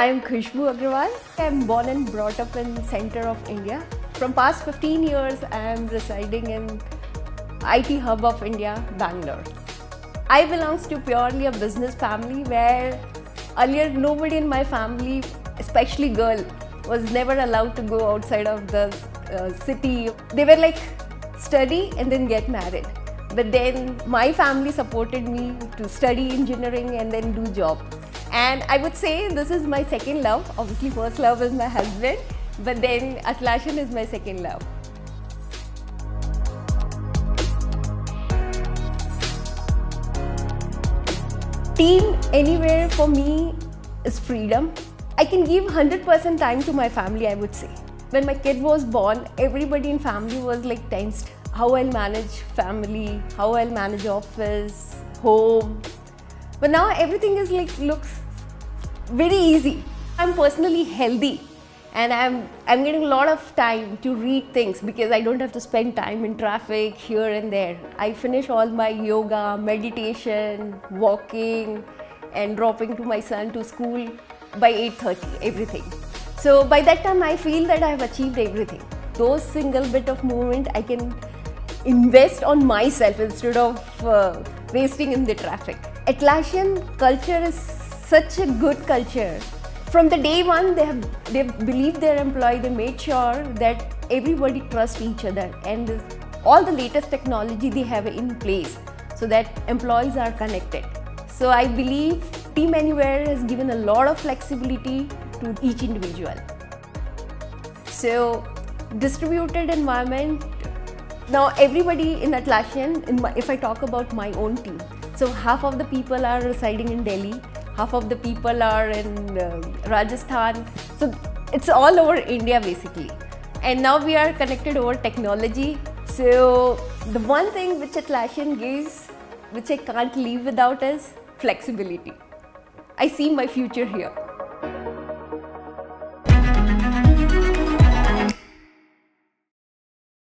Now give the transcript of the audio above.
I am Khushbu Agrawal. I am born and brought up in center of India. From past 15 years, I am residing in IT hub of India, Bangalore. I belongs to purely a business family where earlier nobody in my family, especially girl, was never allowed to go outside of the city. They were like study and then get married. But then my family supported me to study engineering and then do job. And I would say this is my second love. Obviously first love is my husband, but then Atlassian is my second love. Team Anywhere for me is freedom. I can give 100% time to my family, I would say. When my kid was born, everybody in family was like tensed. How I'll manage family, how I'll manage office, home. But now everything is like looks very easy. I'm personally healthy and I'm getting a lot of time to read things because I don't have to spend time in traffic here and there. I finish all my yoga, meditation, walking and dropping to my son to school by 8:30, everything. So by that time I feel that I have achieved everything. Those single bit of movement I can invest on myself instead of wasting in the traffic. Atlassian culture is such a good culture. From the day one, they believed their employee, they made sure that everybody trusts each other and all the latest technology they have in place so that employees are connected. So I believe Team Anywhere has given a lot of flexibility to each individual. So distributed environment, now everybody in Atlassian, if I talk about my own team, so half of the people are residing in Delhi, half of the people are in Rajasthan, so it's all over India basically. And now we are connected over technology. So the one thing which Atlassian gives, which I can't leave without, is flexibility. I see my future here.